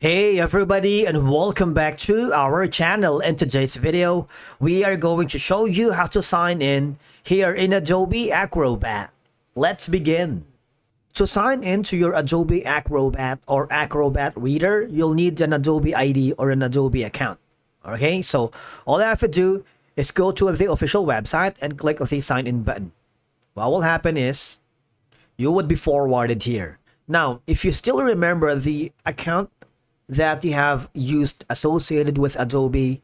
Hey everybody, and welcome back to our channel. In today's video, we are going to show you how to sign in here in Adobe Acrobat. Let's begin. To sign in to your Adobe Acrobat or Acrobat Reader, you'll need an Adobe ID or an Adobe account. Okay, so all I have to do is go to the official website and click on the sign in button. What will happen is you would be forwarded here. Now, if you still remember the account that you have used associated with Adobe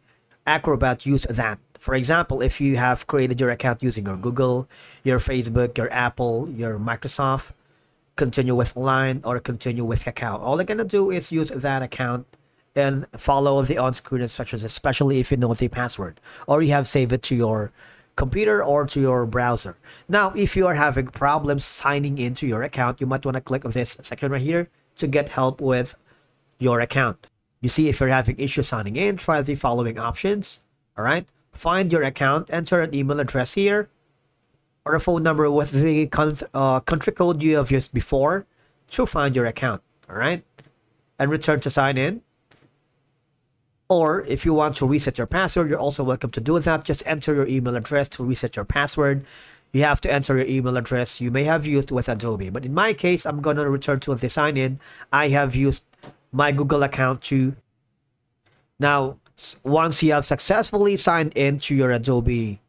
Acrobat, use that. For example, if you have created your account using your Google, your Facebook, your Apple, your Microsoft, continue with Line or continue with Kakao. All you're gonna do is use that account and follow the on-screen instructions, especially if you know the password or you have saved it to your computer or to your browser. Now, if you are having problems signing into your account, you might want to click on this section right here to get help with your account. You see, if you're having issues signing in, try the following options. All right, find your account, enter an email address here or a phone number with the country code you have used before to find your account. All right, and return to sign in. Or if you want to reset your password, you're also welcome to do that. Just enter your email address to reset your password. You have to enter your email address you may have used with Adobe, but in my case, I'm gonna return to the sign in. I have used my Google account too. Now, once you have successfully signed into your Adobe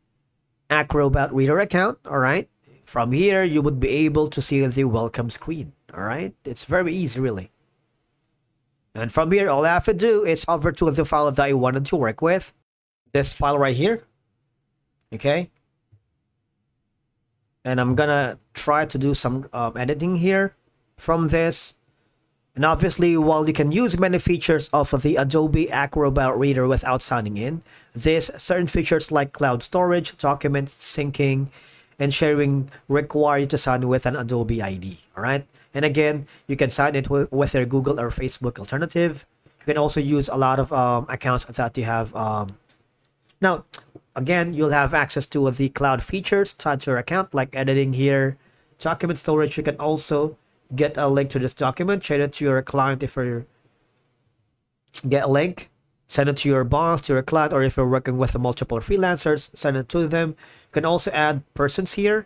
Acrobat Reader account, all right, from here you would be able to see the welcome screen. All right, it's very easy really. And from here, all I have to do is hover to the file that I wanted to work with, this file right here. Okay, and I'm gonna try to do some editing here from this. And obviously, while you can use many features of the Adobe Acrobat Reader without signing in, there's certain features like cloud storage, document syncing, and sharing require you to sign with an Adobe ID. All right. And again, you can sign it with your Google or Facebook alternative. You can also use a lot of accounts that you have. Now, again, you'll have access to the cloud features tied to your account, like editing here, document storage. You can also get a link to this document, share it to your client if you get a link, send it to your boss, to your client, or if you're working with multiple freelancers, send it to them. You can also add persons here,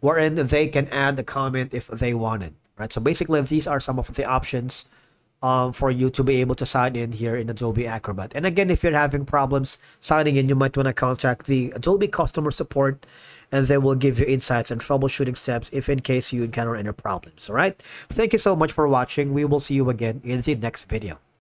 wherein they can add a comment if they wanted, right? So basically, these are some of the options for you to be able to sign in here in Adobe Acrobat. And again, if you're having problems signing in, you might want to contact the Adobe customer support, and they will give you insights and troubleshooting steps if in case you encounter any problems. All right, thank you so much for watching. We will see you again in the next video.